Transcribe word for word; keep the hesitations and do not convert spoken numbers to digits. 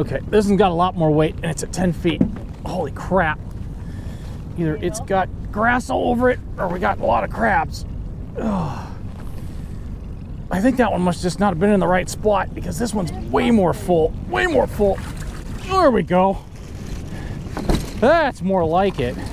Okay, this one's got a lot more weight, and it's at ten feet. Holy crap. Either it's got grass all over it, or we got a lot of crabs. Ugh. I think that one must just not have been in the right spot, because this one's way more full, way more full. There we go. That's more like it.